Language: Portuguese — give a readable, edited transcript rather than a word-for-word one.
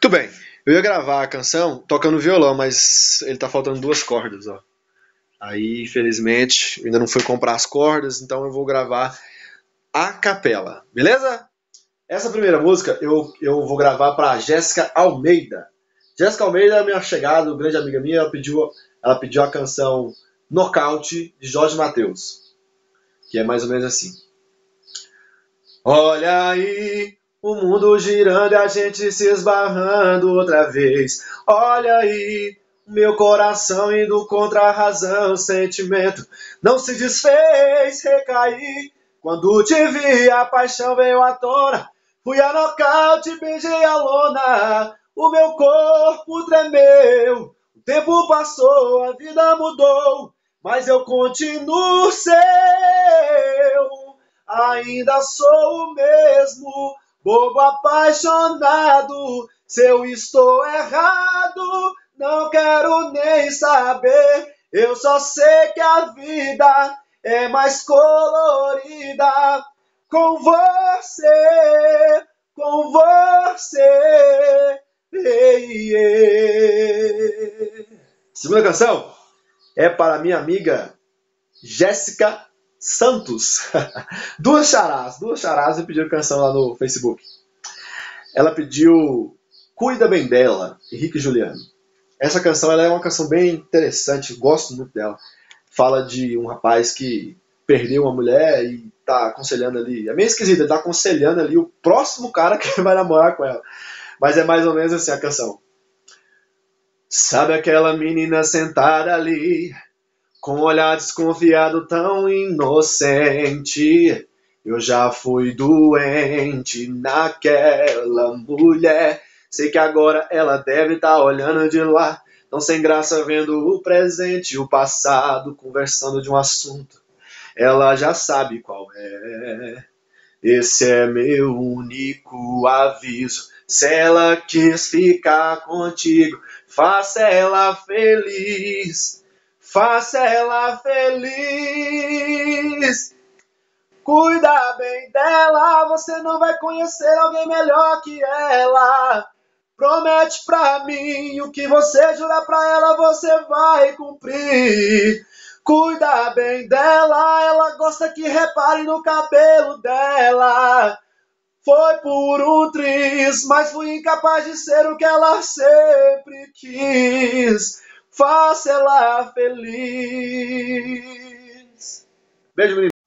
Muito bem, eu ia gravar a canção tocando violão, mas ele tá faltando duas cordas, ó. Aí, infelizmente, ainda não fui comprar as cordas, então eu vou gravar a capela, beleza? Essa primeira música eu vou gravar pra Jéssica Almeida. Jéssica Almeida é minha chegada, grande amiga minha, ela pediu a canção Nocaute, de Jorge Mateus, que é mais ou menos assim. Olha aí, o mundo girando e a gente se esbarrando outra vez. Olha aí, meu coração indo contra a razão, o sentimento não se desfez, recaí. Quando te vi, a paixão veio à tona, fui a nocaute, beijei a lona. O meu corpo tremeu, o tempo passou, a vida mudou, mas eu continuo seu. Ainda sou o mesmo, bobo apaixonado. Se eu estou errado, não quero nem saber. Eu só sei que a vida é mais colorida com você, com você. Ei, ei. Segunda canção é para minha amiga Jéssica Santos. Duas charás me pediram canção lá no Facebook. Ela pediu Cuida Bem Dela, Henrique e Juliano. Essa canção ela é uma canção bem interessante, gosto muito dela. Fala de um rapaz que perdeu uma mulher e tá aconselhando ali, é meio esquisito, ele tá aconselhando ali o próximo cara que vai namorar com ela. Mas é mais ou menos assim a canção. Sabe aquela menina sentada ali, com um olhar desconfiado tão inocente? Eu já fui doente naquela mulher. Sei que agora ela deve estar olhando de lá, tão sem graça vendo o presente e o passado, conversando de um assunto. Ela já sabe qual é. Esse é meu único aviso. Se ela quis ficar contigo, faça ela feliz. Faça ela feliz. Cuida bem dela, você não vai conhecer alguém melhor que ela. Promete pra mim, o que você jura pra ela, você vai cumprir. Cuida bem dela, ela gosta que repare no cabelo dela. Foi por um triz, mas fui incapaz de ser o que ela sempre quis. Faça ela feliz. Beijo, menino.